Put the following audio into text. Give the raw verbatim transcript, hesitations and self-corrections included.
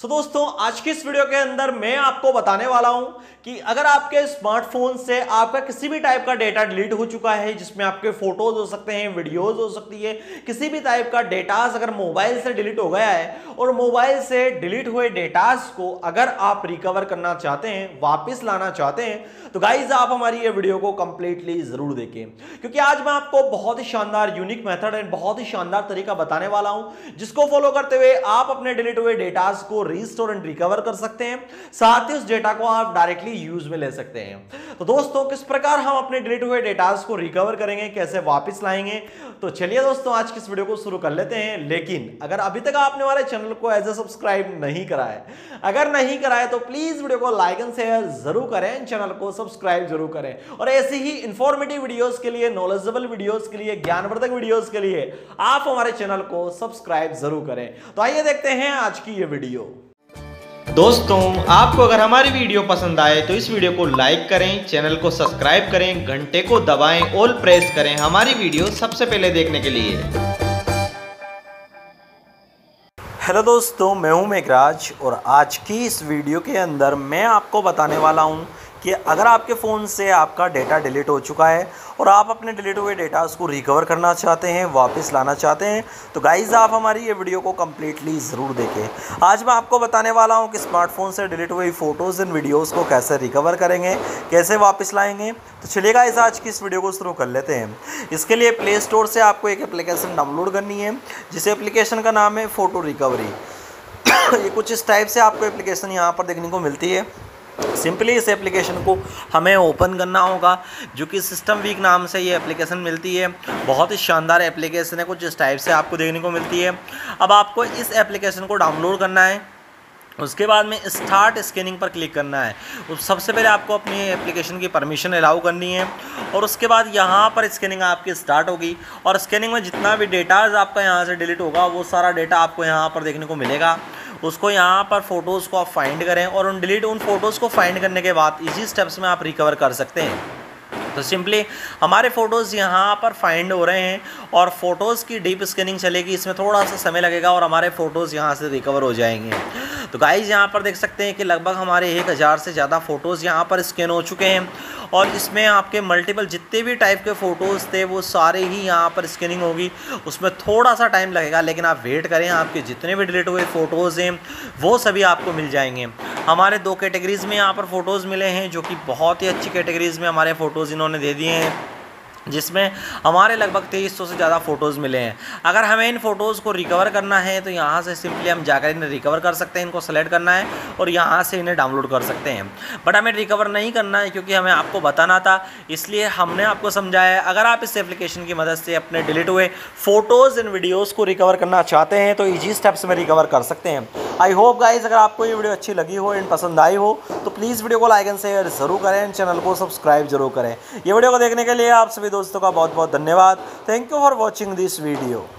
सो so, दोस्तों आज की इस वीडियो के अंदर मैं आपको बताने वाला हूं कि अगर आपके स्मार्टफोन से आपका किसी भी टाइप का डेटा डिलीट हो चुका है, जिसमें आपके फोटोज हो सकते हैं, वीडियोज हो सकती है, किसी भी टाइप का डेटास अगर मोबाइल से डिलीट हो गया है और मोबाइल से डिलीट हुए डेटास को अगर आप रिकवर करना चाहते हैं, वापस लाना चाहते हैं, तो गाइज आप हमारी ये वीडियो को कंप्लीटली जरूर देखें, क्योंकि आज मैं आपको बहुत ही शानदार यूनिक मेथड एंड बहुत ही शानदार तरीका बताने वाला हूं, जिसको फॉलो करते हुए आप अपने डिलीट हुए डेटास को रीस्टोर एंड रिकवर कर सकते हैं, साथ ही उस डेटा को आप डायरेक्टली यूज में ले सकते हैं। तो दोस्तों किस प्रकार हम अपने डिलीट हुए डेटास को रिकवर करेंगे, कैसे वापस लाएंगे, तो चलिए दोस्तों आज की इस वीडियो को शुरू कर लेते हैं। लेकिन अगर अभी तक आपने हमारे चैनल को एज ए सब्सक्राइब नहीं करा है, अगर नहीं करा है तो प्लीज वीडियो को लाइक एंड शेयर जरूर करें, चैनल को सब्सक्राइब जरूर करें और ऐसी ही इंफॉर्मेटिव वीडियोस के लिए, नॉलेजेबल वीडियोस के लिए, ज्ञानवर्धक वीडियोस के लिए आप हमारे चैनल को सब्सक्राइब जरूर करें। तो आइए देखते हैं आज की ये वीडियो। दोस्तों आपको अगर हमारी वीडियो पसंद आए तो इस वीडियो को लाइक करें, चैनल को सब्सक्राइब करें, घंटे को दबाएं, ऑल प्रेस करें हमारी वीडियो सबसे पहले देखने के लिए। हेलो दोस्तों, मैं हूं मेघराज और आज की इस वीडियो के अंदर मैं आपको बताने वाला हूं कि अगर आपके फ़ोन से आपका डेटा डिलीट हो चुका है और आप अपने डिलीट हुए डेटा उसको रिकवर करना चाहते हैं, वापस लाना चाहते हैं, तो गाइज़ आप हमारी ये वीडियो को कम्प्लीटली ज़रूर देखें। आज मैं आपको बताने वाला हूं कि स्मार्टफोन से डिलीट हुई फ़ोटोज़ एंड वीडियोज़ को कैसे रिकवर करेंगे, कैसे वापस लाएंगे। तो चलिए गाइज़ आज की इस वीडियो को शुरू कर लेते हैं। इसके लिए प्ले स्टोर से आपको एक एप्लीकेशन डाउनलोड करनी है, जिस एप्लीकेशन का नाम है फ़ोटो रिकवरी। ये कुछ इस टाइप से आपको एप्लीकेशन यहाँ पर देखने को मिलती है। सिंपली इस एप्लीकेशन को हमें ओपन करना होगा, जो कि सिस्टम वीक नाम से ये एप्लीकेशन मिलती है। बहुत ही शानदार एप्लीकेशन है, कुछ इस टाइप से आपको देखने को मिलती है। अब आपको इस एप्लीकेशन को डाउनलोड करना है, उसके बाद में स्टार्ट स्कैनिंग पर क्लिक करना है। सबसे पहले आपको अपनी एप्लीकेशन की परमिशन अलाउ करनी है और उसके बाद यहाँ पर स्कैनिंग आपकी स्टार्ट होगी और स्कैनिंग में जितना भी डेटाज आपका यहाँ से डिलीट होगा वो सारा डेटा आपको यहाँ पर देखने को मिलेगा। उसको यहाँ पर फ़ोटोज़ को आप फाइंड करें और उन डिलीट उन फ़ोटोज़ को फाइंड करने के बाद इसी स्टेप्स में आप रिकवर कर सकते हैं। तो सिंपली हमारे फ़ोटोज़ यहाँ पर फाइंड हो रहे हैं और फ़ोटोज़ की डीप स्कैनिंग चलेगी, इसमें थोड़ा सा समय लगेगा और हमारे फ़ोटोज़ यहाँ से रिकवर हो जाएंगे। तो गाइज़ यहाँ पर देख सकते हैं कि लगभग हमारे एक हज़ार से ज़्यादा फ़ोटोज़ यहाँ पर स्कैन हो चुके हैं और इसमें आपके मल्टीपल जितने भी टाइप के फ़ोटोज़ थे वो सारे ही यहाँ पर स्कैनिंग होगी। उसमें थोड़ा सा टाइम लगेगा, लेकिन आप वेट करें, आपके जितने भी डिलीट हुए फ़ोटोज़ हैं वो सभी आपको मिल जाएंगे। हमारे दो कैटेगरीज़ में यहाँ पर फ़ोटोज़ मिले हैं, जो कि बहुत ही अच्छी कैटेगरीज़ में हमारे फ़ोटोज़ इन्होंने दे दिए हैं, जिसमें हमारे लगभग तेईस सौ से ज़्यादा फ़ोटोज़ मिले हैं। अगर हमें इन फ़ोटोज़ को रिकवर करना है तो यहाँ से सिंपली हम जाकर इन्हें रिकवर कर सकते हैं। इनको सेलेक्ट करना है और यहाँ से इन्हें डाउनलोड कर सकते हैं, बट हमें रिकवर नहीं करना है, क्योंकि हमें आपको बताना था, इसलिए हमने आपको समझाया है। अगर आप इस एप्लीकेशन की मदद से अपने डिलीट हुए फ़ोटोज़ एंड वीडियोज़ को रिकवर करना चाहते हैं तो इजी स्टेप्स में रिकवर कर सकते हैं। आई होप गाइज़ अगर आपको ये वीडियो अच्छी लगी हो एंड पसंद आई हो तो प्लीज़ वीडियो को लाइक एंड शेयर ज़रूर करें, चैनल को सब्सक्राइब जरूर करें। ये वीडियो को देखने के लिए आप सभी दोस्तों का बहुत बहुत धन्यवाद। Thank you for watching this video.